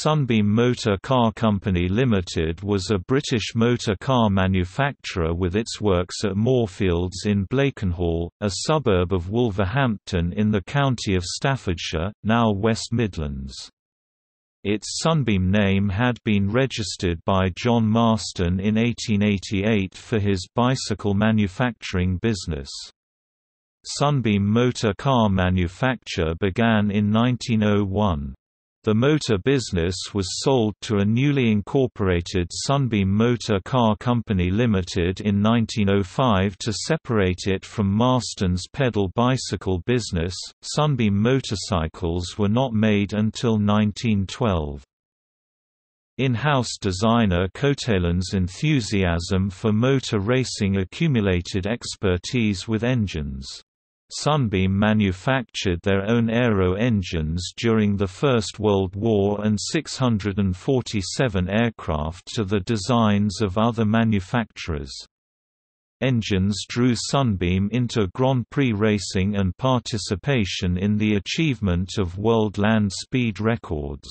Sunbeam Motor Car Company Limited was a British motor car manufacturer with its works at Moorfields in Blakenhall, a suburb of Wolverhampton in the county of Staffordshire, now West Midlands. Its Sunbeam name had been registered by John Marston in 1888 for his bicycle manufacturing business. Sunbeam motor car manufacture began in 1901. The motor business was sold to a newly incorporated Sunbeam Motor Car Company Limited in 1905 to separate it from Marston's pedal bicycle business. Sunbeam motorcycles were not made until 1912. In-house designer Coatalen's enthusiasm for motor racing accumulated expertise with engines. Sunbeam manufactured their own aero engines during the First World War and 647 aircraft to the designs of other manufacturers. Engines drew Sunbeam into Grand Prix racing and participation in the achievement of world land speed records.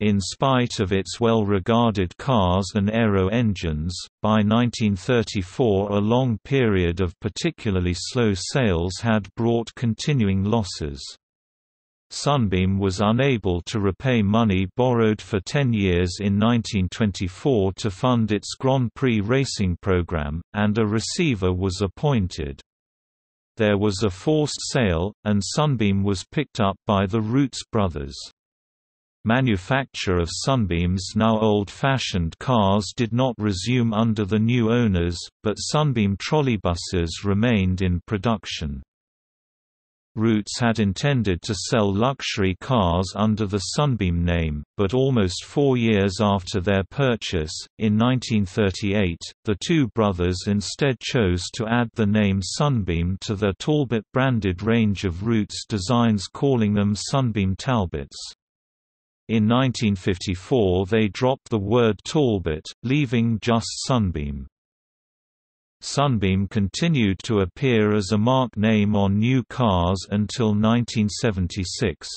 In spite of its well-regarded cars and aero engines, by 1934 a long period of particularly slow sales had brought continuing losses. Sunbeam was unable to repay money borrowed for 10 years in 1924 to fund its Grand Prix racing program, and a receiver was appointed. There was a forced sale, and Sunbeam was picked up by the Rootes brothers. Manufacture of Sunbeam's now old-fashioned cars did not resume under the new owners, but Sunbeam trolleybuses remained in production. Rootes had intended to sell luxury cars under the Sunbeam name, but almost 4 years after their purchase, in 1938, the two brothers instead chose to add the name Sunbeam to their Talbot-branded range of Rootes designs, calling them Sunbeam Talbots. In 1954 they dropped the word Talbot, leaving just Sunbeam. Sunbeam continued to appear as a marque name on new cars until 1976.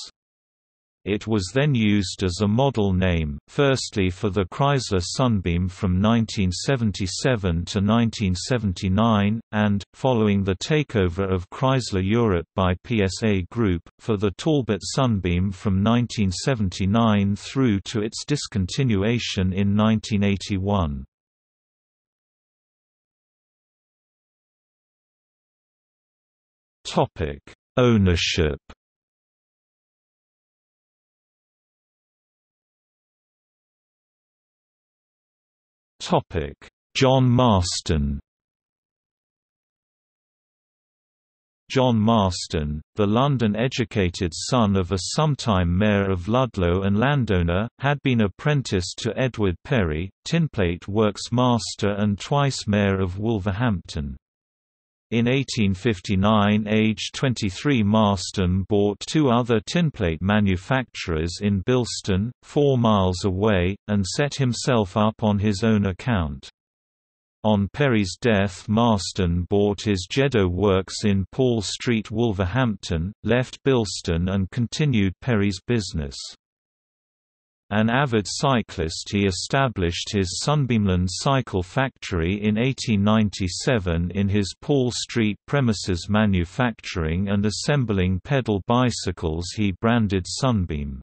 It was then used as a model name, firstly for the Chrysler Sunbeam from 1977 to 1979, and, following the takeover of Chrysler Europe by PSA Group, for the Talbot Sunbeam from 1979 through to its discontinuation in 1981. Ownership. John Marston. John Marston, the London-educated son of a sometime mayor of Ludlow and landowner, had been apprenticed to Edward Perry, tinplate works master and twice mayor of Wolverhampton. In 1859, aged 23, Marston bought two other tinplate manufacturers in Bilston, 4 miles away, and set himself up on his own account. On Perry's death, Marston bought his Jeddo works in Paul Street, Wolverhampton, left Bilston and continued Perry's business. An avid cyclist, he established his Sunbeamland Cycle Factory in 1897 in his Paul Street premises, manufacturing and assembling pedal bicycles he branded Sunbeam.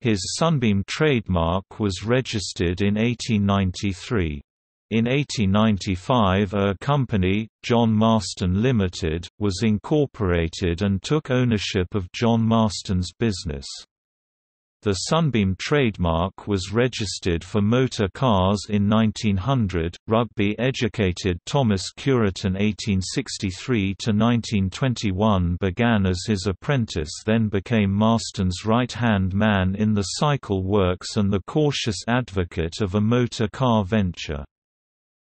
His Sunbeam trademark was registered in 1893. In 1895 a company, John Marston Limited, was incorporated and took ownership of John Marston's business. The Sunbeam trademark was registered for motor cars in 1900. Rugby-educated Thomas Cureton (1863–1921) began as his apprentice, then became Marston's right-hand man in the cycle works and the cautious advocate of a motor car venture.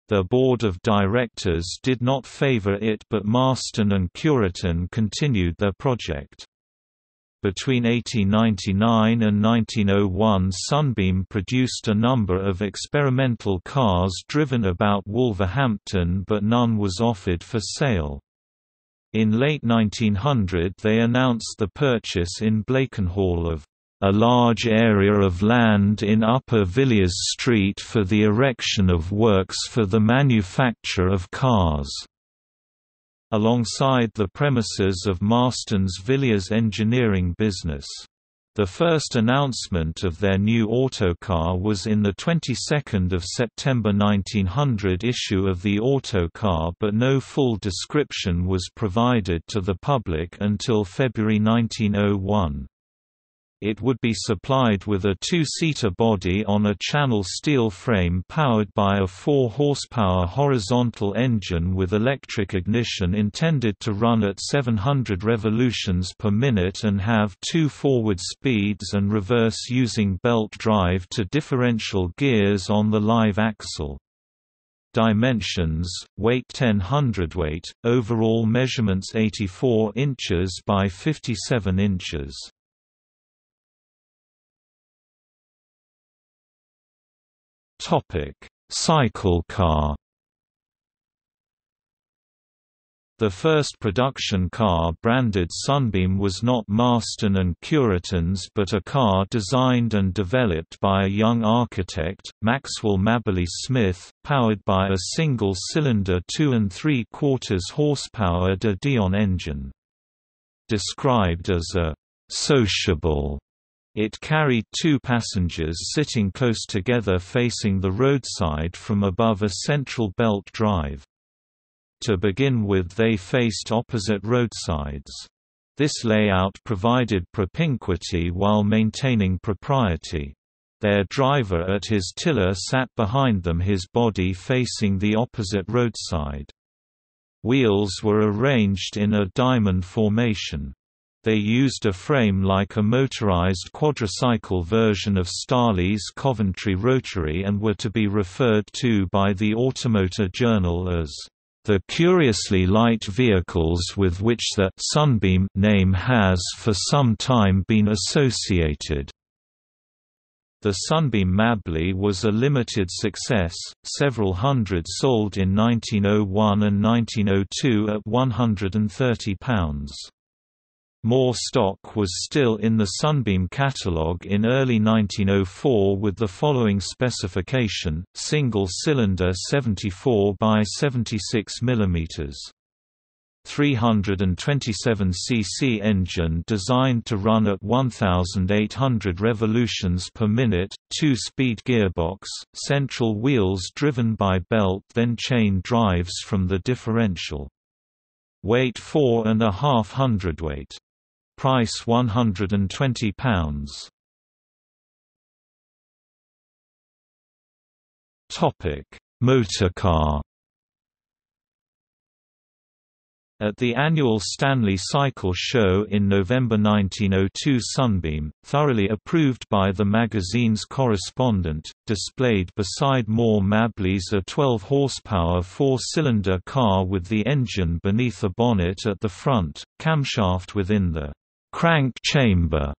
The board of directors did not favour it, but Marston and Cureton continued their project. Between 1899 and 1901 Sunbeam produced a number of experimental cars driven about Wolverhampton, but none was offered for sale. In late 1900 they announced the purchase in Blakenhall of a large area of land in Upper Villiers Street for the erection of works for the manufacture of cars. Alongside the premises of Marston's Villiers engineering business. The first announcement of their new autocar was in the 22nd of September 1900 issue of the autocar, but no full description was provided to the public until February 1901. It would be supplied with a two-seater body on a channel steel frame powered by a 4-horsepower horizontal engine with electric ignition intended to run at 700 revolutions per minute and have two forward speeds and reverse using belt drive to differential gears on the live axle. Dimensions: weight 10 hundredweight, overall measurements 84 inches by 57 inches. Cycle car. The first production car branded Sunbeam was not Marston and Cureton's but a car designed and developed by a young architect, Maxwell Maberly Smith, powered by a single-cylinder 2 3/4 horsepower de Dion engine. Described as a «sociable», it carried two passengers sitting close together facing the roadside from above a central belt drive. To begin with, they faced opposite roadsides. This layout provided propinquity while maintaining propriety. Their driver at his tiller sat behind them, his body facing the opposite roadside. Wheels were arranged in a diamond formation. They used a frame like a motorized quadricycle version of Starley's Coventry Rotary and were to be referred to by the Automotor Journal as the curiously light vehicles with which the Sunbeam name has for some time been associated. The Sunbeam Malay was a limited success, several hundred sold in 1901 and 1902 at £130. More stock was still in the Sunbeam catalogue in early 1904 with the following specification: single-cylinder 74 by 76 mm. 327cc engine designed to run at 1,800 revolutions per minute, two-speed gearbox, central wheels driven by belt then chain drives from the differential. Weight 4 1/2 hundredweight. Price £120. Topic: Motorcar. At the annual Stanley Cycle Show in November 1902, Sunbeam, thoroughly approved by the magazine's correspondent, displayed beside more Mabley's a 12-horsepower 4-cylinder car with the engine beneath a bonnet at the front, camshaft within the crank chamber,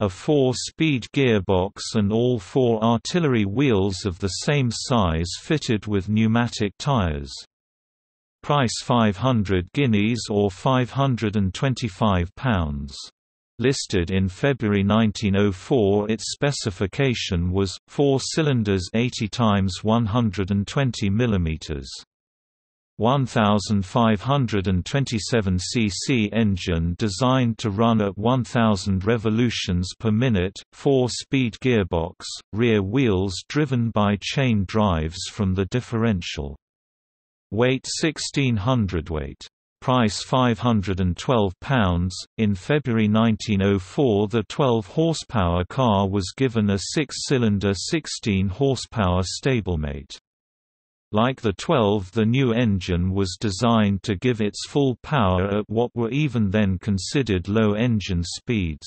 a 4-speed gearbox and all 4 artillery wheels of the same size fitted with pneumatic tires. Price 500 guineas or £525. Listed in February 1904, its specification was 4 cylinders 80 × 120 mm. 1,527cc engine designed to run at 1,000 revolutions per minute, 4-speed gearbox, rear wheels driven by chain drives from the differential. Weight 16 hundredweight. Price £512. In February 1904, the 12-horsepower car was given a 6-cylinder 16-horsepower stablemate. Like the 12, the new engine was designed to give its full power at what were even then considered low engine speeds.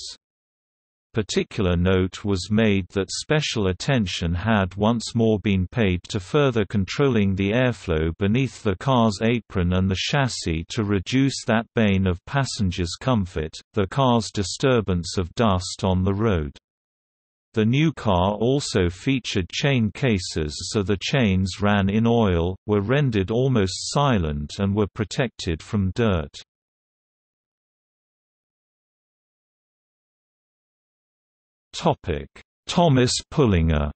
Particular note was made that special attention had once more been paid to further controlling the airflow beneath the car's apron and the chassis to reduce that bane of passengers' comfort, the car's disturbance of dust on the road. The new car also featured chain cases, so the chains ran in oil, were rendered almost silent and were protected from dirt. Thomas Pullinger.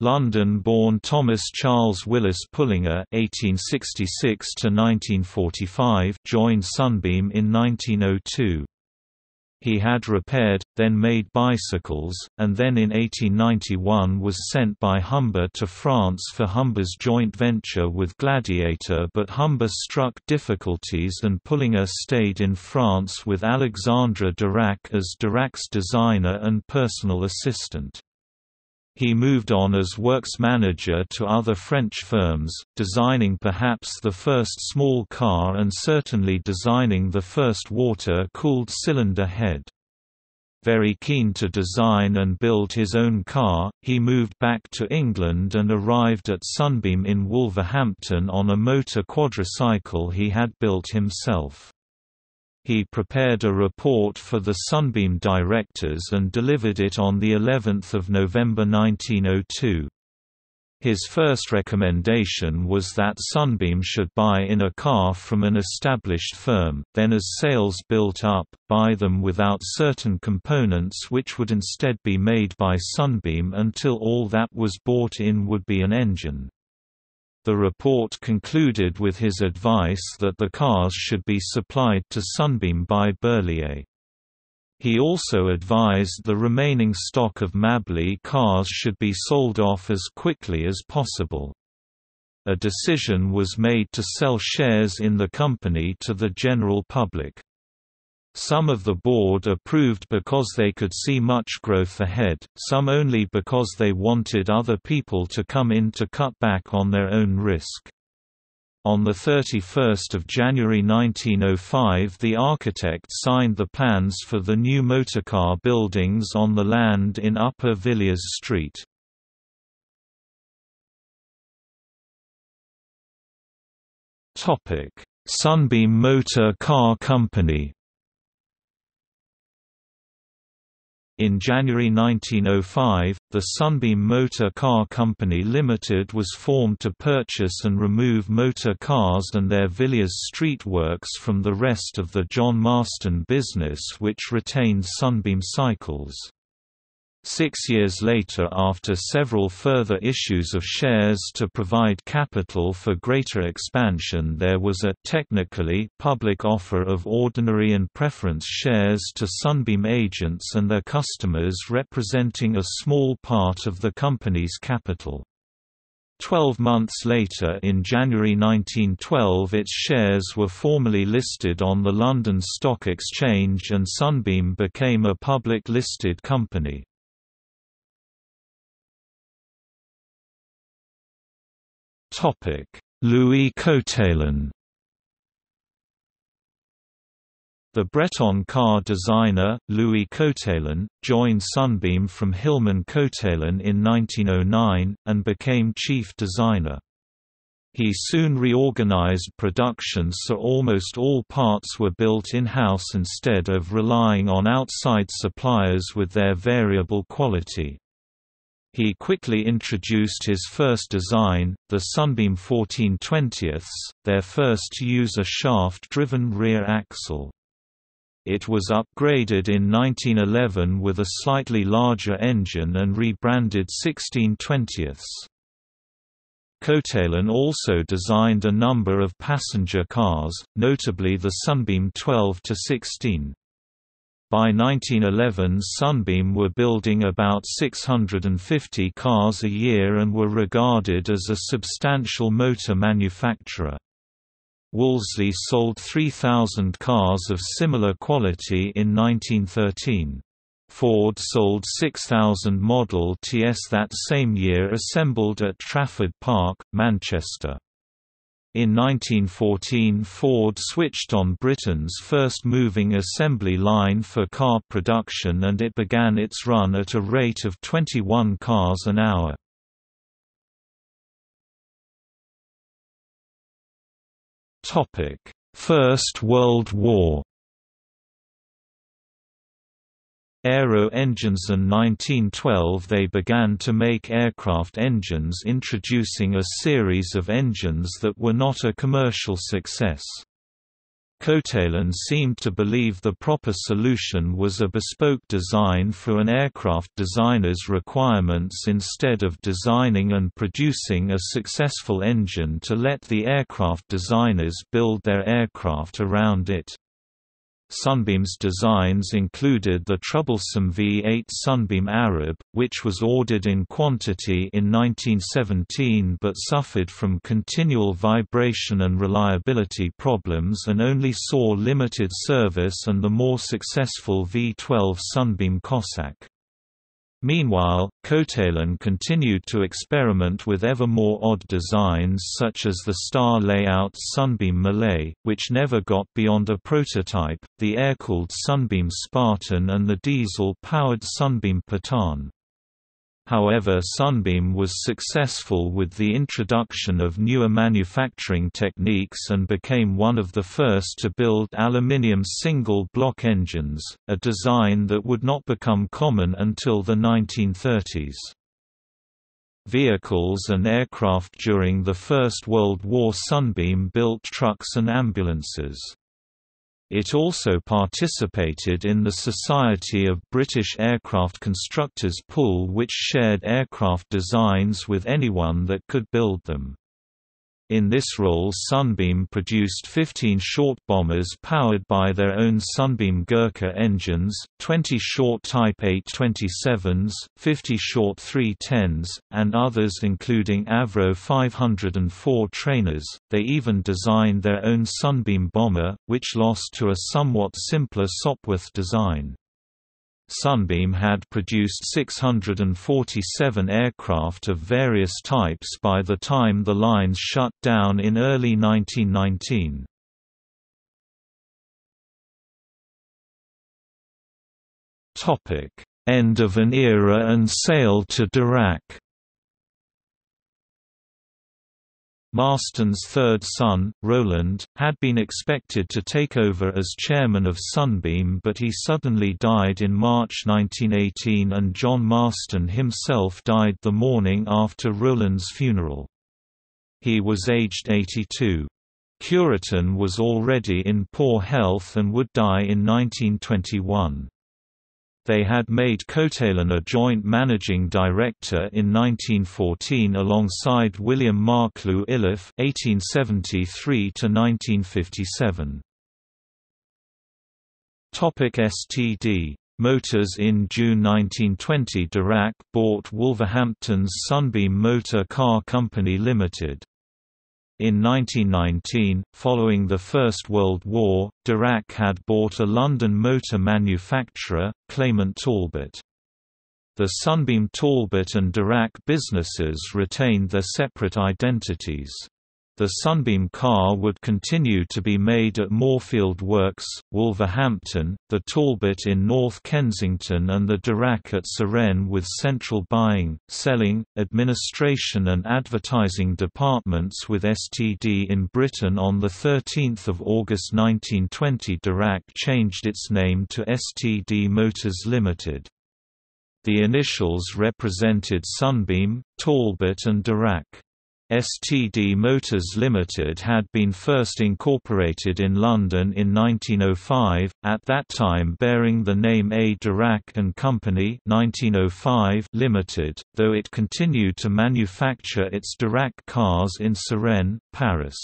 London-born Thomas Charles Willis Pullinger (1866–1945) joined Sunbeam in 1902. He had repaired, then made bicycles, and then in 1891 was sent by Humber to France for Humber's joint venture with Gladiator, but Humber struck difficulties and Pullinger stayed in France with Alexandre Darracq as Darracq's designer and personal assistant. He moved on as works manager to other French firms, designing perhaps the first small car and certainly designing the first water-cooled cylinder head. Very keen to design and build his own car, he moved back to England and arrived at Sunbeam in Wolverhampton on a motor quadricycle he had built himself. He prepared a report for the Sunbeam directors and delivered it on the 11th of November 1902. His first recommendation was that Sunbeam should buy in a car from an established firm, then as sales built up, buy them without certain components which would instead be made by Sunbeam until all that was bought in would be an engine. The report concluded with his advice that the cars should be supplied to Sunbeam by Berliet. He also advised the remaining stock of Maberly cars should be sold off as quickly as possible. A decision was made to sell shares in the company to the general public. Some of the board approved because they could see much growth ahead, some only because they wanted other people to come in to cut back on their own risk. On 31 January 1905 the architect signed the plans for the new motorcar buildings on the land in Upper Villiers Street. Sunbeam Motor Car Company. In January 1905, the Sunbeam Motor Car Company Limited was formed to purchase and remove motor cars and their Villiers Street works from the rest of the John Marston business, which retained Sunbeam Cycles. 6 years later, after several further issues of shares to provide capital for greater expansion, there was a technically public offer of ordinary and preference shares to Sunbeam agents and their customers representing a small part of the company's capital. 12 months later, in January 1912, its shares were formally listed on the London Stock Exchange and Sunbeam became a public listed company. Louis Coatalen. The Breton car designer, Louis Coatalen, joined Sunbeam from Hillman Coatalen in 1909, and became chief designer. He soon reorganized production so almost all parts were built in-house instead of relying on outside suppliers with their variable quality. He quickly introduced his first design, the Sunbeam 14/20, their first to use a shaft-driven rear axle. It was upgraded in 1911 with a slightly larger engine and rebranded 16/20. Coatalen also designed a number of passenger cars, notably the Sunbeam 12-16. By 1911 Sunbeam were building about 650 cars a year and were regarded as a substantial motor manufacturer. Wolseley sold 3,000 cars of similar quality in 1913. Ford sold 6,000 Model TS that same year, assembled at Trafford Park, Manchester. In 1914 Ford switched on Britain's first moving assembly line for car production and it began its run at a rate of 21 cars an hour. First World War. Aero engines. In 1912 they began to make aircraft engines, introducing a series of engines that were not a commercial success. Coatalen seemed to believe the proper solution was a bespoke design for an aircraft designer's requirements instead of designing and producing a successful engine to let the aircraft designers build their aircraft around it. Sunbeam's designs included the troublesome V8 Sunbeam Arab, which was ordered in quantity in 1917 but suffered from continual vibration and reliability problems and only saw limited service, and the more successful V12 Sunbeam Cossack. Meanwhile, Coatalen continued to experiment with ever more odd designs such as the star layout Sunbeam Malay, which never got beyond a prototype, the air-cooled Sunbeam Spartan and the diesel-powered Sunbeam Pathan. However, Sunbeam was successful with the introduction of newer manufacturing techniques and became one of the first to build aluminium single-block engines, a design that would not become common until the 1930s. Vehicles and aircraft during the First World War. Sunbeam built trucks and ambulances. It also participated in the Society of British Aircraft Constructors pool, which shared aircraft designs with anyone that could build them. In this role, Sunbeam produced 15 short bombers powered by their own Sunbeam Gurkha engines, 20 short Type 827s, 50 short 310s, and others including Avro 504 trainers. They even designed their own Sunbeam bomber, which lost to a somewhat simpler Sopwith design. Sunbeam had produced 647 aircraft of various types by the time the lines shut down in early 1919. End of an era and sale to Darracq. Marston's third son, Roland, had been expected to take over as chairman of Sunbeam, but he suddenly died in March 1918, and John Marston himself died the morning after Roland's funeral. He was aged 82. Cureton was already in poor health and would die in 1921. They had made Coatalen a joint managing director in 1914 alongside William Marklew Iliffe (1873–1957). Topic: STD Motors. In June 1920, Darracq bought Wolverhampton's Sunbeam Motor Car Company Limited. In 1919, following the First World War, Darracq had bought a London motor manufacturer, Clement Talbot. The Sunbeam Talbot and Darracq businesses retained their separate identities. The Sunbeam car would continue to be made at Moorfield Works, Wolverhampton, the Talbot in North Kensington and the Darracq at Surrey, with central buying, selling, administration and advertising departments with STD in Britain. On 13 August 1920, Darracq changed its name to STD Motors Limited. The initials represented Sunbeam, Talbot and Darracq. STD Motors Limited had been first incorporated in London in 1905, at that time bearing the name A. Darracq and Company 1905 Limited, though it continued to manufacture its Darracq cars in Suresnes, Paris.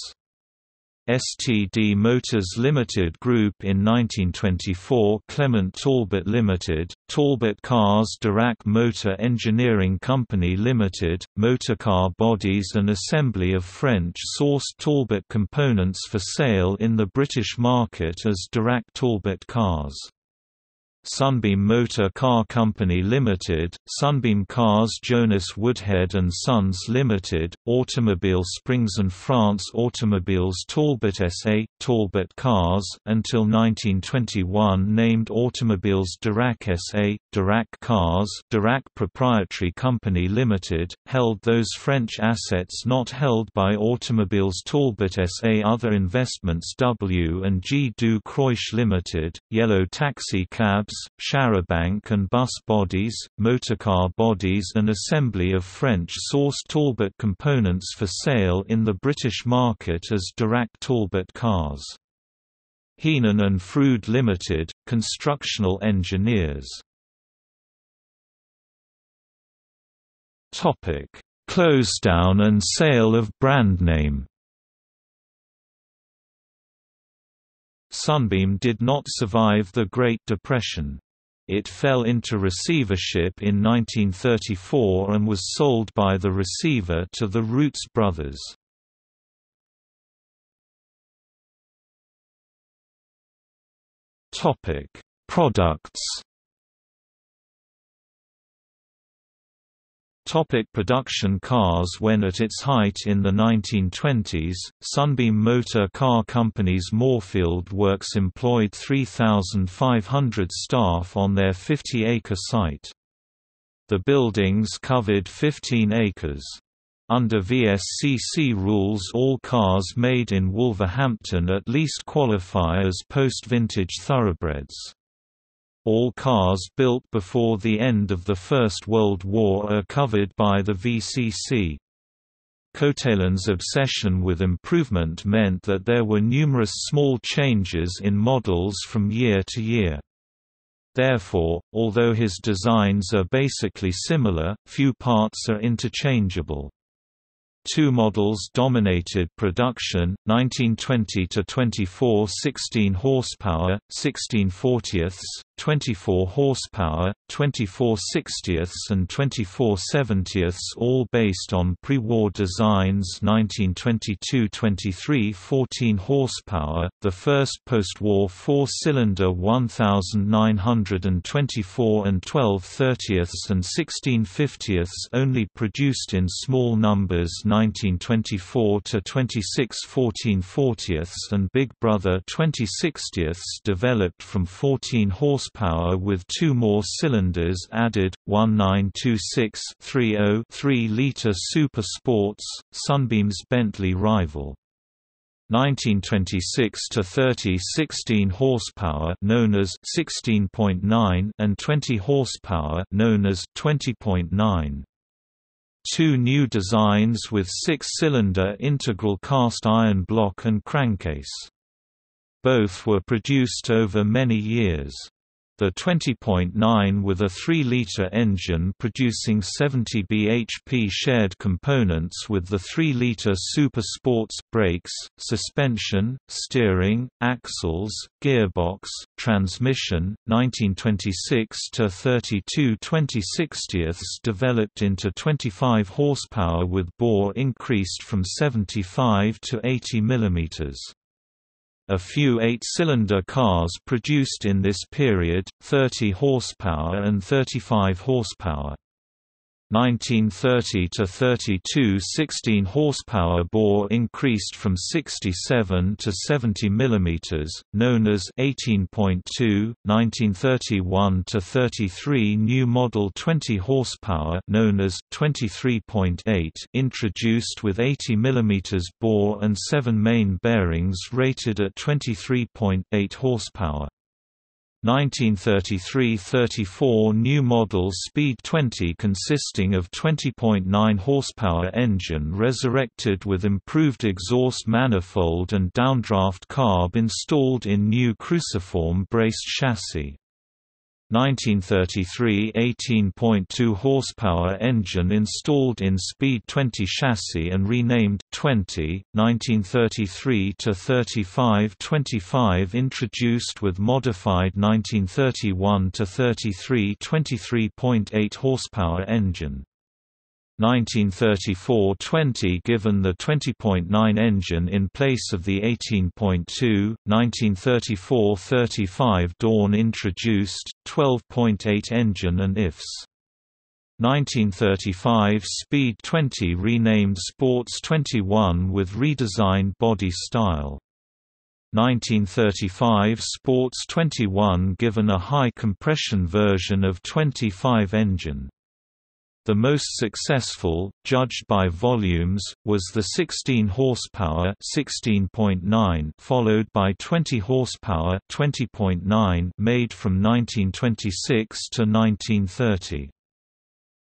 STD Motors Limited Group. In 1924, Clement Talbot Limited, Talbot Cars, Darracq Motor Engineering Company Limited, motorcar bodies and assembly of French-sourced Talbot components for sale in the British market as Darracq Talbot Cars. Sunbeam Motor Car Company Limited, Sunbeam Cars Jonas Woodhead and Sons Limited, Automobiles Springs and France, Automobiles Talbot SA, Talbot Cars, until 1921 named Automobiles Darracq SA, Darracq Cars, Darracq Proprietary Company Limited, held those French assets not held by Automobiles Talbot SA. Other investments: W&G Du Croix Limited, Yellow Taxi Cabs, Charabanc and bus bodies, motorcar bodies and assembly of French-sourced Talbot components for sale in the British market as Darracq Talbot Cars. Heenan and Froude Limited, constructional engineers. Topic: Closedown and sale of brand name. Sunbeam did not survive the Great Depression. It fell into receivership in 1934 and was sold by the receiver to the Rootes brothers. Topic: Products. Topic: Production. Cars. When at its height in the 1920s, Sunbeam Motor Car Company's Moorfield Works employed 3,500 staff on their 50-acre site. The buildings covered 15 acres. Under VSCC rules, all cars made in Wolverhampton at least qualify as post-vintage thoroughbreds. All cars built before the end of the First World War are covered by the VCC. Coatalen's obsession with improvement meant that there were numerous small changes in models from year to year. Therefore, although his designs are basically similar, few parts are interchangeable. Two models dominated production, 1920–24 16 horsepower, 16/40ths, 24 horsepower, 24/60ths and 24/70ths, all based on pre-war designs. 1922–23 14 horsepower, the first post-war four-cylinder 1924 and 12/30ths and 16/50ths, only produced in small numbers. 1924–26 14/40ths and Big Brother 20/60ths, developed from 14 horsepower with two more cylinders added, 1926-30 3-litre Super Sports, Sunbeam's Bentley rival. 1926–30 16 horsepower, known as 16.9, and 20 horsepower, known as 20.9. Two new designs with six-cylinder integral cast-iron block and crankcase. Both were produced over many years. The 20.9 with a 3-litre engine producing 70 bhp shared components with the 3-litre Super Sports, brakes, suspension, steering, axles, gearbox, transmission. 1926–32 20/60ths developed into 25 horsepower with bore increased from 75 to 80 mm. A few 8-cylinder cars produced in this period, 30 horsepower and 35 horsepower. 1930–32 16 horsepower bore increased from 67 to 70 mm, known as 18.2. 1931–33 new model 20 horsepower, known as 23.8, introduced with 80 mm bore and 7 main bearings rated at 23.8 horsepower. 1933–34 new model Speed 20 consisting of 20.9 horsepower engine resurrected with improved exhaust manifold and downdraft carb installed in new cruciform braced chassis. 1933 18.2 horsepower engine installed in Speed 20 chassis and renamed 20. 1933–35 25 introduced with modified 1931–33 23.8 horsepower engine. 1934–20 given the 20.9 engine in place of the 18.2, 1934–35 Dawn introduced, 12.8 engine and IFS. 1935 Speed 20 renamed Sports 21 with redesigned body style. 1935 Sports 21 given a high compression version of 25 engine. The most successful, judged by volumes, was the 16 horsepower 16.9, followed by 20 horsepower 20.9, made from 1926 to 1930.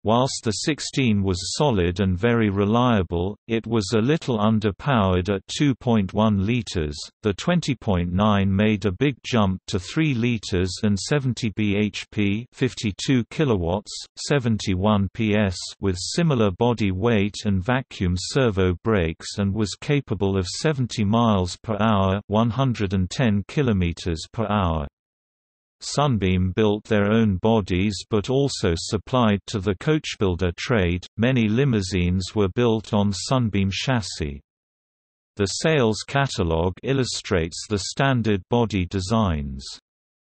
Whilst the 16 was solid and very reliable, it was a little underpowered at 2.1 litres, the 20.9 made a big jump to 3 litres and 70 bhp 52 kilowatts, 71 PS with similar body weight and vacuum servo brakes and was capable of 70 miles per hour 110 kilometers per hour. Sunbeam built their own bodies but also supplied to the coachbuilder trade. Many limousines were built on Sunbeam chassis. The sales catalogue illustrates the standard body designs.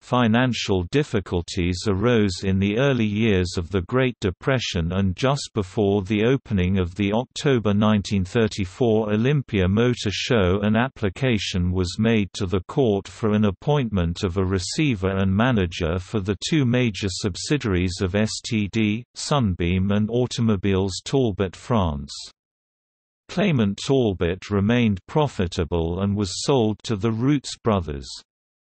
Financial difficulties arose in the early years of the Great Depression and just before the opening of the October 1934 Olympia Motor Show, an application was made to the court for an appointment of a receiver and manager for the two major subsidiaries of STD, Sunbeam and Automobiles Talbot France. Clement Talbot remained profitable and was sold to the Rootes brothers.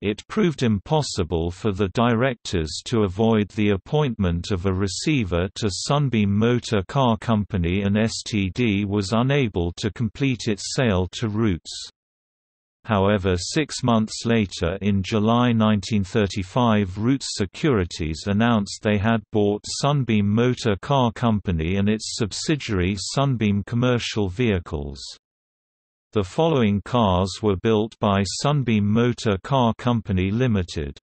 It proved impossible for the directors to avoid the appointment of a receiver to Sunbeam Motor Car Company, and STD was unable to complete its sale to Rootes. However, 6 months later, in July 1935, Rootes Securities announced they had bought Sunbeam Motor Car Company and its subsidiary Sunbeam Commercial Vehicles. The following cars were built by Sunbeam Motor Car Company Limited.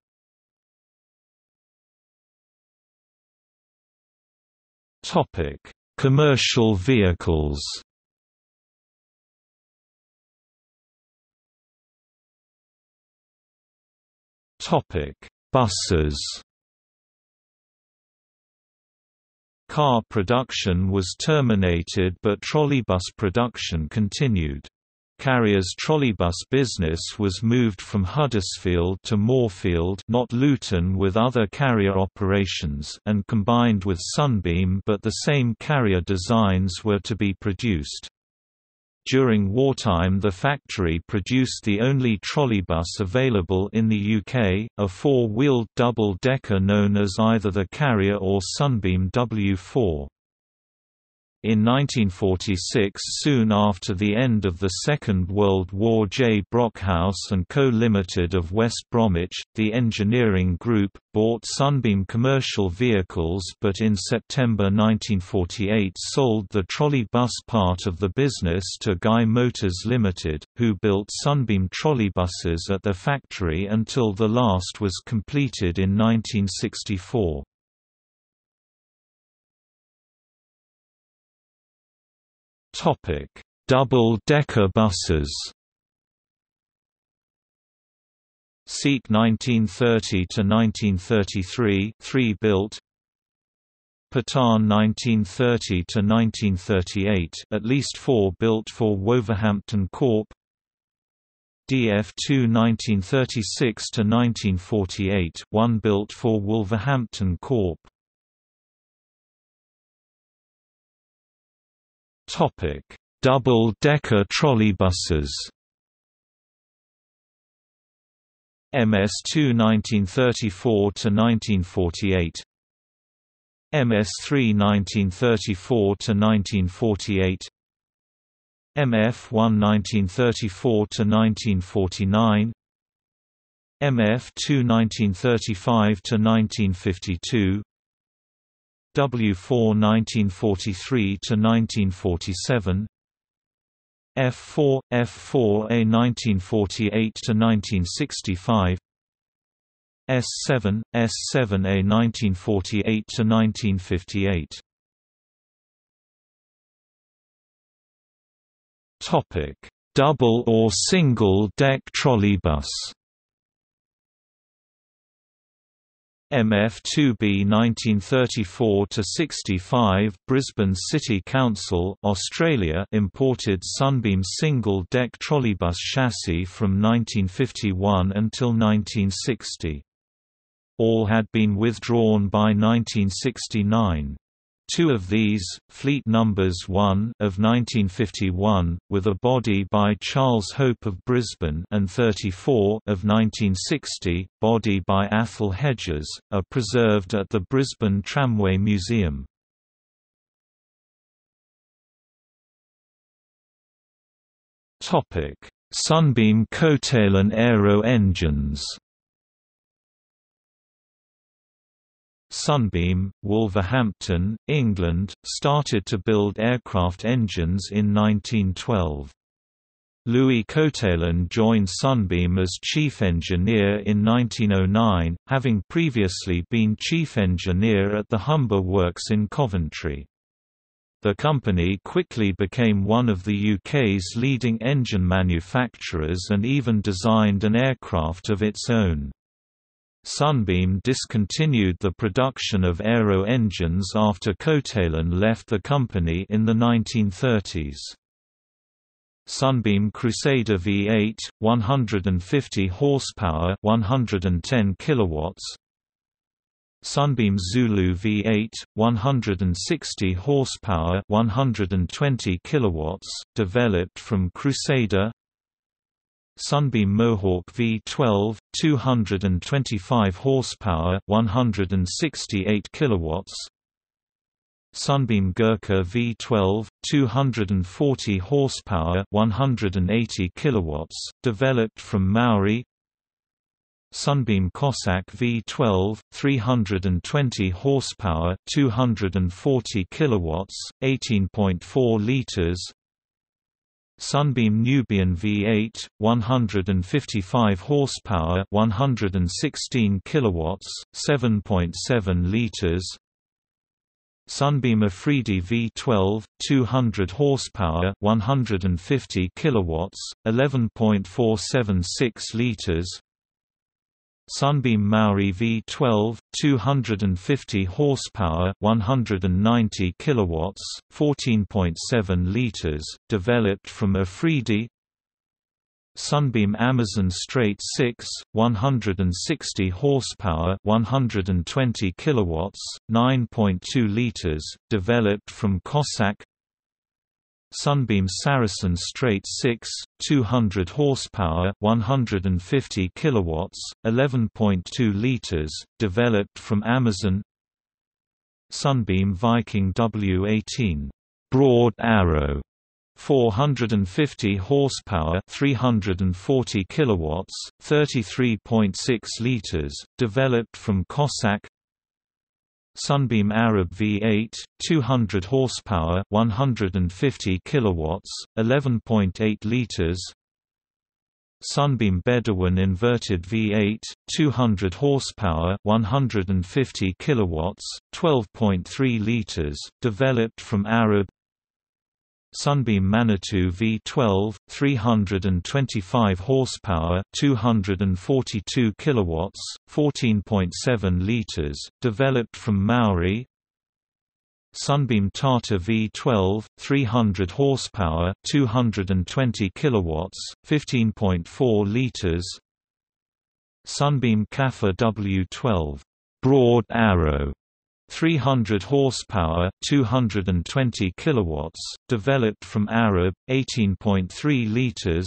Topic: Commercial vehicles. Topic: Buses. Car production was terminated but trolleybus production continued. Carrier's trolleybus business was moved from Huddersfield to Moorfield, not Luton, with other carrier operations and combined with Sunbeam, but the same carrier designs were to be produced. During wartime, the factory produced the only trolleybus available in the UK, a four-wheeled double-decker known as either the Carrier or Sunbeam W4. In 1946, soon after the end of the Second World War, J. Brockhouse & Co. Limited of West Bromwich, the engineering group, bought Sunbeam Commercial Vehicles but in September 1948 sold the trolleybus part of the business to Guy Motors Limited, who built Sunbeam trolleybuses at their factory until the last was completed in 1964. Double-decker buses. Sikh 1930–1933, 3 built. Pathan 1930–1938, at least 4 built for Wolverhampton Corp. DF2 1936–1948, 1 built for Wolverhampton Corp. Double-decker trolleybuses. MS2 1934–1948, MS3 1934–1948, MF1 1934–1949, MF2 1935–1952, W4 1943–1947, F4, F4A 1948–1965, S7, S7A 1948–1958. Topic: Double or single deck trolleybus. MF2B 1934–65, Brisbane City Council, Australia, imported Sunbeam single-deck trolleybus chassis from 1951 until 1960. All had been withdrawn by 1969. Two of these, fleet numbers 1 of 1951, with a body by Charles Hope of Brisbane, and 34 of 1960, body by Athel Hedges, are preserved at the Brisbane Tramway Museum. Sunbeam Coatalen aero engines. Sunbeam, Wolverhampton, England, started to build aircraft engines in 1912. Louis Coatalen joined Sunbeam as chief engineer in 1909, having previously been chief engineer at the Humber works in Coventry. The company quickly became one of the UK's leading engine manufacturers and even designed an aircraft of its own. Sunbeam discontinued the production of aero engines after Coatalen left the company in the 1930s. Sunbeam Crusader V8, 150 horsepower, 110 kilowatts. Sunbeam Zulu V8, 160 horsepower, 120 kilowatts, developed from Crusader. Sunbeam Mohawk V12, 225 horsepower, 168 kilowatts. Sunbeam Gurkha V12, 240 horsepower, 180 kilowatts, developed from Maori. Sunbeam Cossack V12, 320 horsepower, 240 kilowatts, 18.4 liters. Sunbeam Nubian V8, 155 horsepower, 116 kilowatts, 7.7 liters. Sunbeam Afridi V12, 200 horsepower, 150 kilowatts, 11.476 liters. Sunbeam Maori V12, 250 horsepower, 190 kilowatts, 14.7 liters, developed from Afridi. Sunbeam Amazon Strait 6, 160 horsepower, 120 kilowatts, 9.2 liters, developed from Cossack. Sunbeam Saracen Strait 6, 200 horsepower, 150 kilowatts, 11.2 liters, developed from Amazon. Sunbeam Viking W18, broad arrow, 450 horsepower, 340 kilowatts, 33.6 liters, developed from Cossack. Sunbeam Arab V8, 200 horsepower, 150 kilowatts, 11.8 liters. Sunbeam Bedouin Inverted V8, 200 horsepower, 150 kilowatts, 12.3 liters, developed from Arab. Sunbeam Manitou V12, 325 horsepower, 242 kilowatts, 14.7 liters, developed from Maori. Sunbeam Tata V12, 300 horsepower, 220 kilowatts, 15.4 liters. Sunbeam Kaffir W12, broad arrow, 300 horsepower, 220 kilowatts, developed from Arab, 18.3 liters.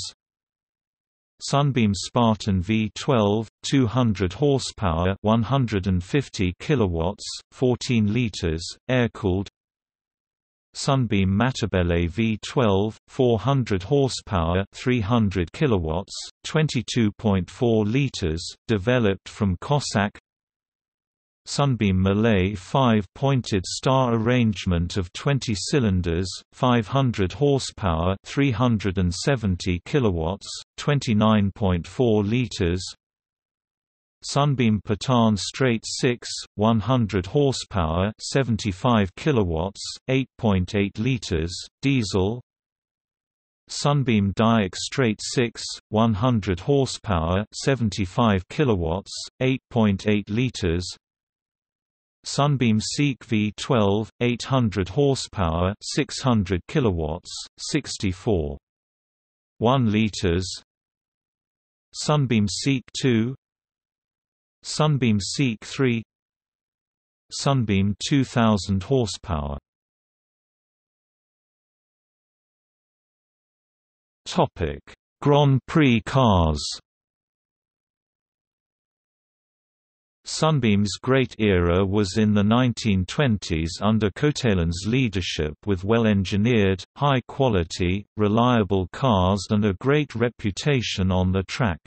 Sunbeam Spartan V12, 200 horsepower, 150 kilowatts, 14 liters, air-cooled. Sunbeam Matabele V12, 400 horsepower, 300 kilowatts, 22.4 liters, developed from Cossack. Sunbeam Malay 5-pointed star arrangement of 20 cylinders, 500 horsepower, 370 kilowatts, 29.4 liters. Sunbeam Pathan Strait 6, 100 horsepower, 75 kilowatts, 8.8 liters, diesel. Sunbeam Darracq Strait 6, 100 horsepower, 75 kilowatts, 8.8 liters. Sunbeam Sikh V12, 800 horsepower, 600 kilowatts, 64.1 liters. Sunbeam Sikh 2, Sunbeam Sikh 3, Sunbeam 2000 horsepower. Topic: Grand Prix cars. Sunbeam's great era was in the 1920s under Coatalen's leadership, with well-engineered, high-quality, reliable cars and a great reputation on the track.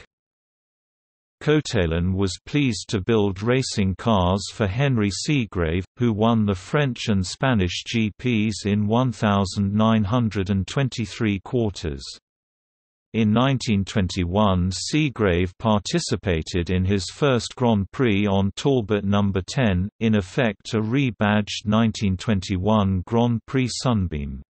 Coatalen was pleased to build racing cars for Henry Seagrave, who won the French and Spanish GPs in 1,923 quarters. In 1921, Seagrave participated in his first Grand Prix on Talbot No. 10, in effect a rebadged 1921 Grand Prix Sunbeam.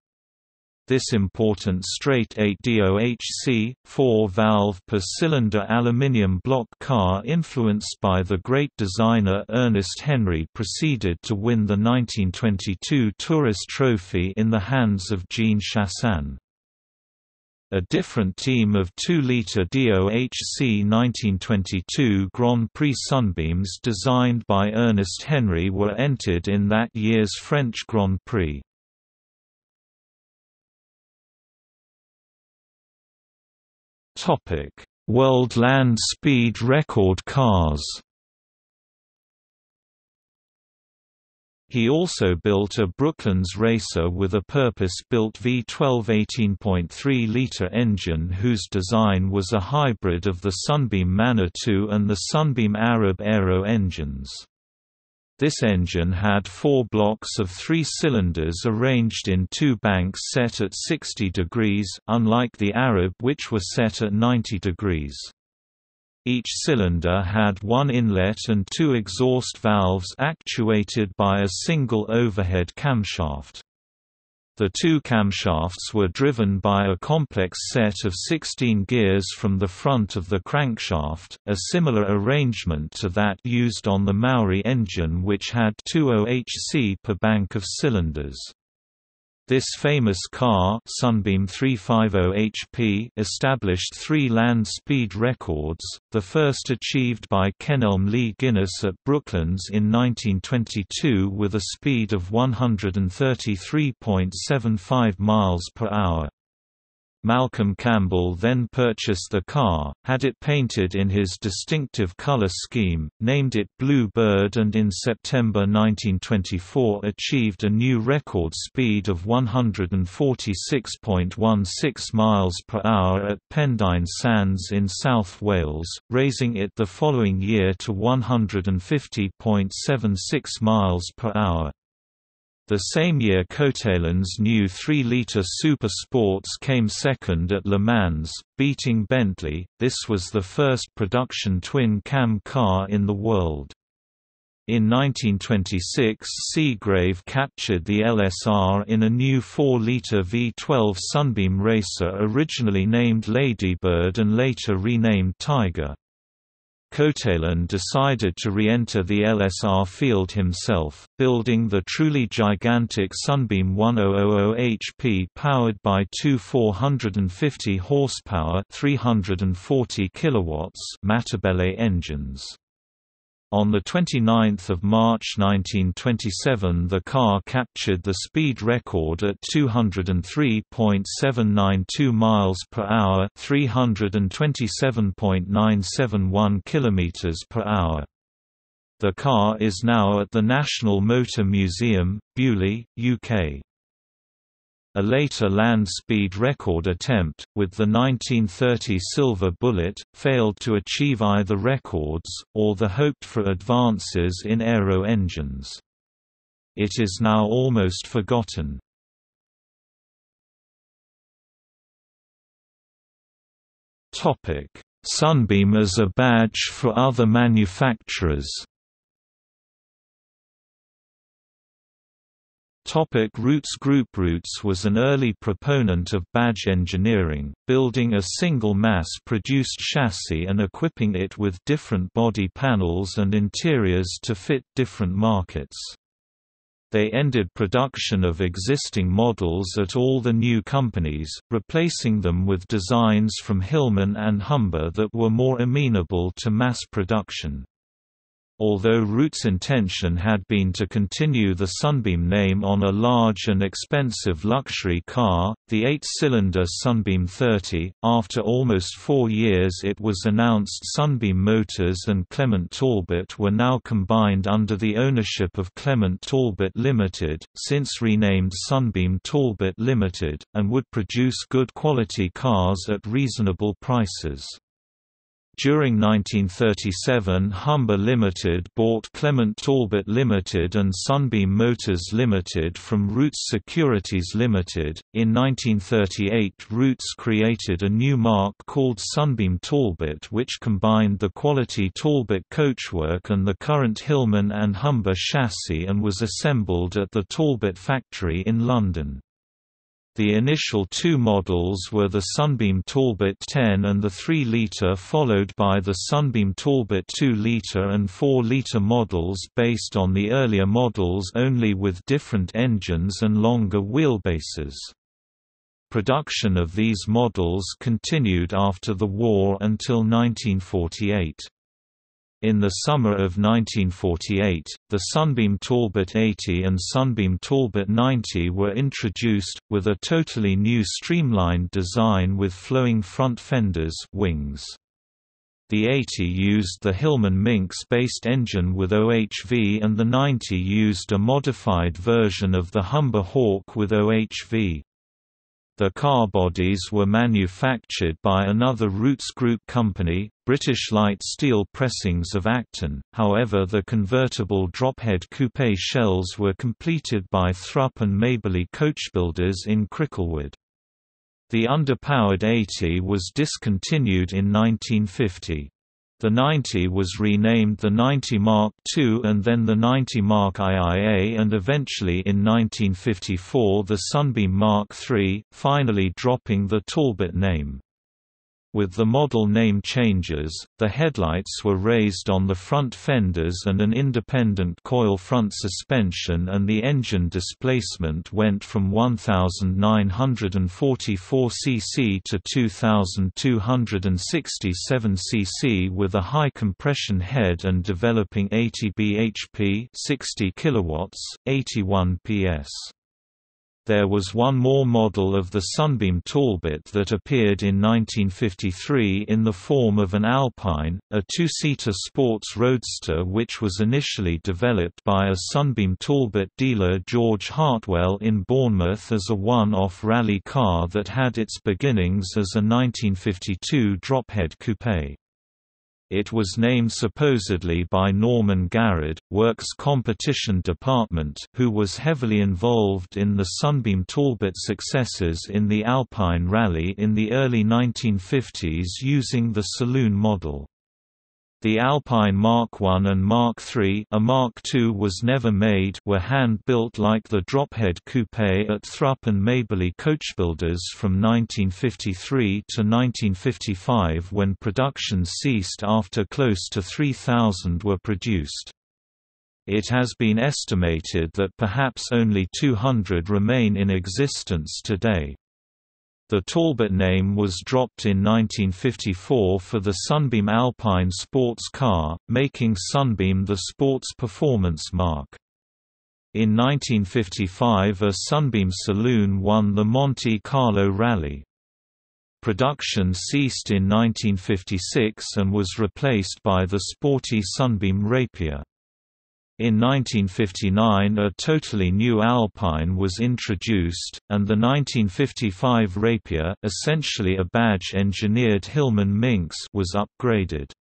This important straight 8 DOHC, 4-valve-per-cylinder aluminium block car, influenced by the great designer Ernest Henry, proceeded to win the 1922 Tourist Trophy in the hands of Jean Chassagne. A different team of 2-litre DOHC 1922 Grand Prix Sunbeams designed by Ernest Henry were entered in that year's French Grand Prix. World land speed record cars. He also built a Brooklands racer with a purpose-built V12 18.3-litre engine whose design was a hybrid of the Sunbeam Manitou and the Sunbeam Arab aero engines. This engine had 4 blocks of 3 cylinders arranged in 2 banks set at 60 degrees, unlike the Arab which were set at 90 degrees. Each cylinder had 1 inlet and 2 exhaust valves actuated by a single overhead camshaft. The 2 camshafts were driven by a complex set of 16 gears from the front of the crankshaft, a similar arrangement to that used on the Maori engine which had 2 OHC per bank of cylinders. This famous car, Sunbeam 350HP, established 3 land speed records, the first achieved by Kenelm Lee Guinness at Brooklands in 1922 with a speed of 133.75 miles per hour. Malcolm Campbell then purchased the car, had it painted in his distinctive color scheme, named it Blue Bird, and in September 1924 achieved a new record speed of 146.16 miles per hour at Pendine Sands in South Wales, raising it the following year to 150.76 miles per hour. The same year Coatalen's new 3-litre Super Sports came second at Le Mans, beating Bentley. This was the first production twin-cam car in the world. In 1926 Seagrave captured the LSR in a new 4-litre V12 Sunbeam racer originally named Ladybird and later renamed Tiger. Coatalen decided to re-enter the LSR field himself, building the truly gigantic Sunbeam 1000HP powered by 2 450 horsepower 340 kilowatts Matabele engines. On 29 March 1927 the car captured the speed record at 203.792 miles per hour, 327.971 kilometers per hour. The car is now at the National Motor Museum, Beaulieu, UK. A later land speed record attempt, with the 1930 Silver Bullet, failed to achieve either records, or the hoped-for advances in aero engines. It is now almost forgotten. Sunbeam as a badge for other manufacturers. Rootes Group. Rootes was an early proponent of badge engineering, building a single mass-produced chassis and equipping it with different body panels and interiors to fit different markets. They ended production of existing models at all the new companies, replacing them with designs from Hillman and Humber that were more amenable to mass production. although Rootes' intention had been to continue the Sunbeam name on a large and expensive luxury car, the 8-cylinder Sunbeam 30. After almost 4 years it was announced Sunbeam Motors and Clement Talbot were now combined under the ownership of Clement Talbot Limited, since renamed Sunbeam Talbot Limited, and would produce good quality cars at reasonable prices. During 1937 Humber Limited bought Clement Talbot Limited and Sunbeam Motors Limited from Rootes Securities Limited. In 1938 Rootes created a new mark called Sunbeam Talbot, which combined the quality Talbot coachwork and the current Hillman and Humber chassis, and was assembled at the Talbot factory in London. The initial two models were the Sunbeam Talbot 10 and the 3-litre, followed by the Sunbeam Talbot 2-litre and 4-litre models based on the earlier models, only with different engines and longer wheelbases. Production of these models continued after the war until 1948. In the summer of 1948, the Sunbeam Talbot 80 and Sunbeam Talbot 90 were introduced, with a totally new streamlined design with flowing front fenders, wings. The 80 used the Hillman Minx-based engine with OHV, and the 90 used a modified version of the Humber Hawk with OHV. The car bodies were manufactured by another Rootes Group company, British Light Steel Pressings of Acton. However, the convertible drophead coupe shells were completed by Thrupp and Maberly coachbuilders in Cricklewood. The underpowered 80 was discontinued in 1950. The 90 was renamed the 90 Mark II and then the 90 Mark IIA, and eventually in 1954 the Sunbeam Mark III, finally dropping the Talbot name. With the model name changes, the headlights were raised on the front fenders and an independent coil front suspension, and the engine displacement went from 1,944 cc to 2,267 cc with a high compression head and developing 80 bhp 60 kW, 81 PS. There was one more model of the Sunbeam Talbot that appeared in 1953 in the form of an Alpine, a two-seater sports roadster, which was initially developed by a Sunbeam Talbot dealer, George Hartwell, in Bournemouth as a one-off rally car that had its beginnings as a 1952 drophead coupe. It was named supposedly by Norman Garrard, Works Competition Department, who was heavily involved in the Sunbeam Talbot successes in the Alpine Rally in the early 1950s using the saloon model. The Alpine Mark I and Mark III, a Mark II was never made, were hand-built like the drophead coupe at Thrupp and Maberly coachbuilders from 1953 to 1955, when production ceased after close to 3,000 were produced. It has been estimated that perhaps only 200 remain in existence today. The Talbot name was dropped in 1954 for the Sunbeam Alpine sports car, making Sunbeam the sports performance mark. In 1955 a Sunbeam saloon won the Monte Carlo Rally. Production ceased in 1956 and was replaced by the sporty Sunbeam Rapier. In 1959 a totally new Alpine was introduced, and the 1955 Rapier, essentially a badge-engineered Hillman Minx, was upgraded.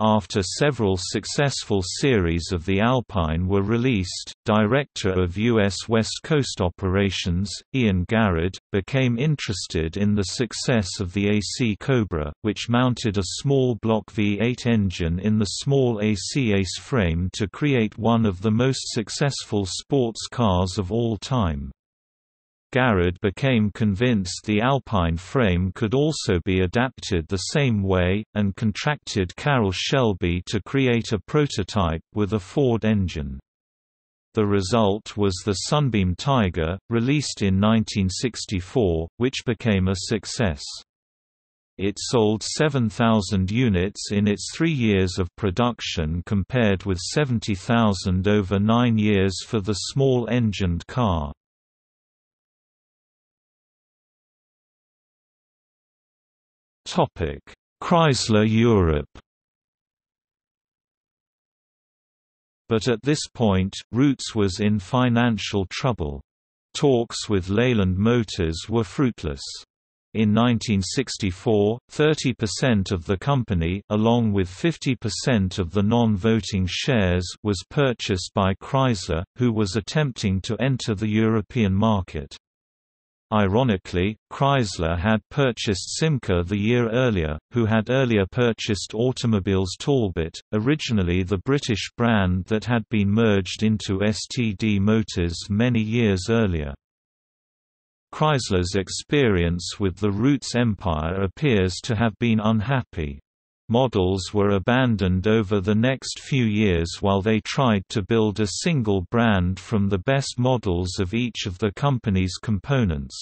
After several successful series of the Alpine were released, Director of U.S. West Coast Operations, Ian Garrard, became interested in the success of the AC Cobra, which mounted a small block V8 engine in the small AC Ace frame to create one of the most successful sports cars of all time. Garrard became convinced the Alpine frame could also be adapted the same way, and contracted Carroll Shelby to create a prototype with a Ford engine. The result was the Sunbeam Tiger, released in 1964, which became a success. It sold 7,000 units in its 3 years of production compared with 70,000 over 9 years for the small-engined car. Chrysler Europe. But at this point, Rootes was in financial trouble. Talks with Leyland Motors were fruitless. In 1964, 30% of the company, along with 50% of the non-voting shares, was purchased by Chrysler, who was attempting to enter the European market. Ironically, Chrysler had purchased Simca the year earlier, who had earlier purchased Automobiles Talbot, originally the British brand that had been merged into STD Motors many years earlier. Chrysler's experience with the Rootes empire appears to have been unhappy. Models were abandoned over the next few years while they tried to build a single brand from the best models of each of the company's components.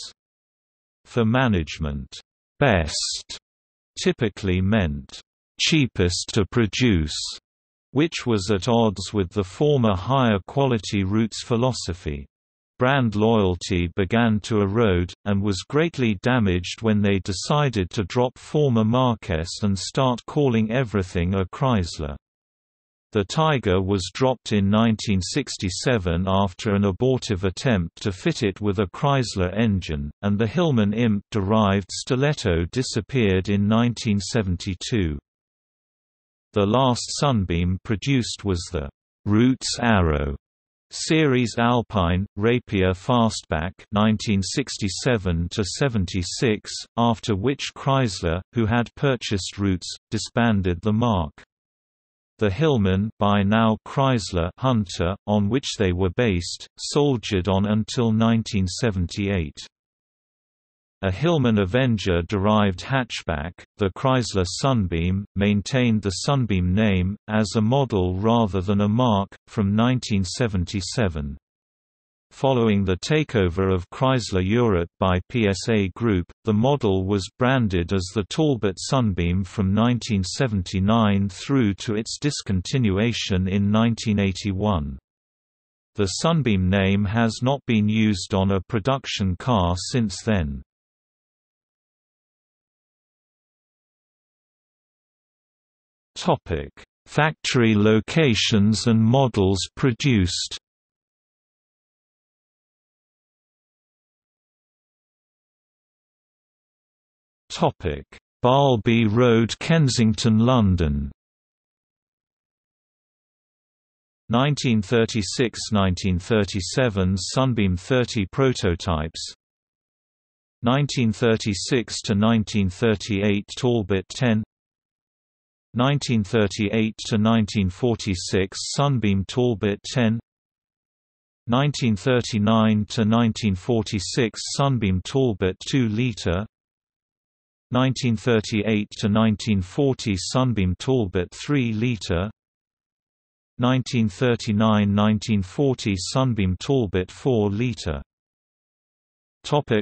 For management, "best" typically meant "cheapest to produce," which was at odds with the former higher quality Rootes philosophy. Brand loyalty began to erode, and was greatly damaged when they decided to drop former Marques and start calling everything a Chrysler. The Tiger was dropped in 1967 after an abortive attempt to fit it with a Chrysler engine, and the Hillman Imp-derived Stiletto disappeared in 1972. The last Sunbeam produced was the Rootes Arrow series Alpine Rapier Fastback 1967 to 76, after which Chrysler, who had purchased Rootes, disbanded the mark. The Hillman, by now Chrysler Hunter, on which they were based, soldiered on until 1978. A Hillman Avenger-derived hatchback, the Chrysler Sunbeam, maintained the Sunbeam name, as a model rather than a mark, from 1977. Following the takeover of Chrysler Europe by PSA Group, the model was branded as the Talbot Sunbeam from 1979 through to its discontinuation in 1981. The Sunbeam name has not been used on a production car since then. Factory locations and models produced. Barlby Road, Kensington, London. 1936–1937 Sunbeam 30 prototypes. 1936–1938 Talbot 10. 1938–1946 Sunbeam Talbot 10. 1939–1946 Sunbeam Talbot 2-litre. 1938–1940 Sunbeam Talbot 3-litre. 1939–1940 Sunbeam Talbot 4-litre.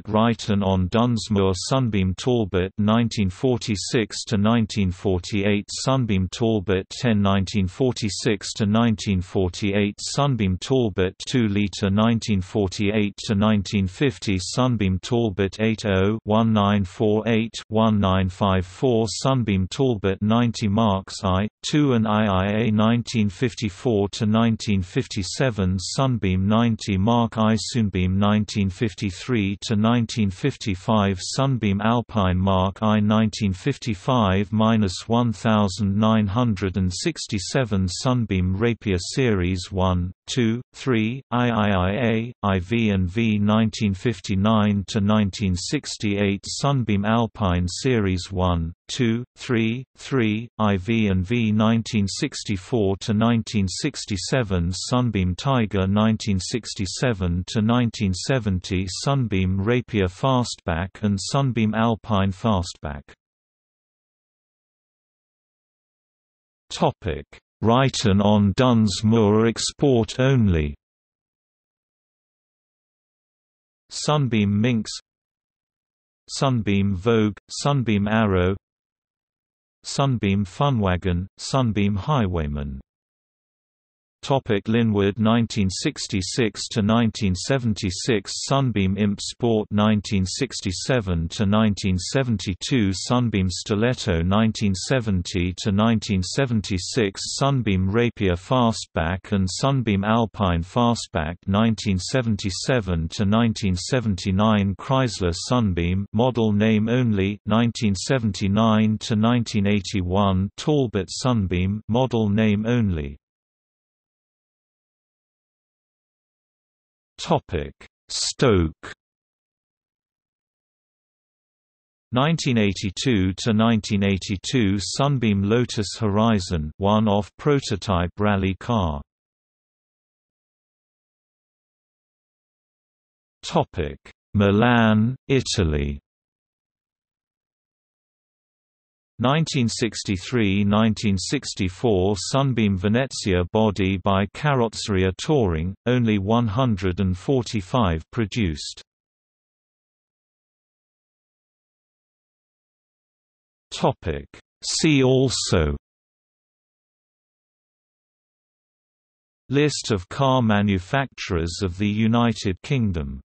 Wrighton on Dunsmuir Sunbeam Talbot 1946–1948 Sunbeam Talbot 10 1946–1948 Sunbeam Talbot 2-litre 1948–1950 Sunbeam Talbot 80-1948-1954 Sunbeam Talbot 90 Marks I, II and IIA 1954–1957 Sunbeam 90 Mark I Sunbeam 1953 to 1955 Sunbeam Alpine Mark I 1955–1967 Sunbeam Rapier Series 1, 2, 3, IIIA, IV and V 1959–1968 Sunbeam Alpine Series 1, 2, 3, 3, IV and V 1964–1967 Sunbeam Tiger 1967–1970 Sunbeam Rapier Fastback and Sunbeam Alpine Fastback. Wrighton on Dunsmuir export only. Sunbeam Minx, Sunbeam Vogue, Sunbeam Arrow, Sunbeam Funwagon, Sunbeam Highwayman. Linwood 1966–1976 Sunbeam Imp Sport 1967–1972 Sunbeam Stiletto 1970–1976 Sunbeam Rapier Fastback and Sunbeam Alpine Fastback 1977–1979 Chrysler Sunbeam model name only 1979–1981 Talbot Sunbeam model name only. Stoke 1982–1982 Sunbeam Lotus Horizon one-off prototype rally car. Milan, Italy 1963–1964 Sunbeam Venezia body by Carrozzeria Touring, only 145 produced. See also: List of car manufacturers of the United Kingdom.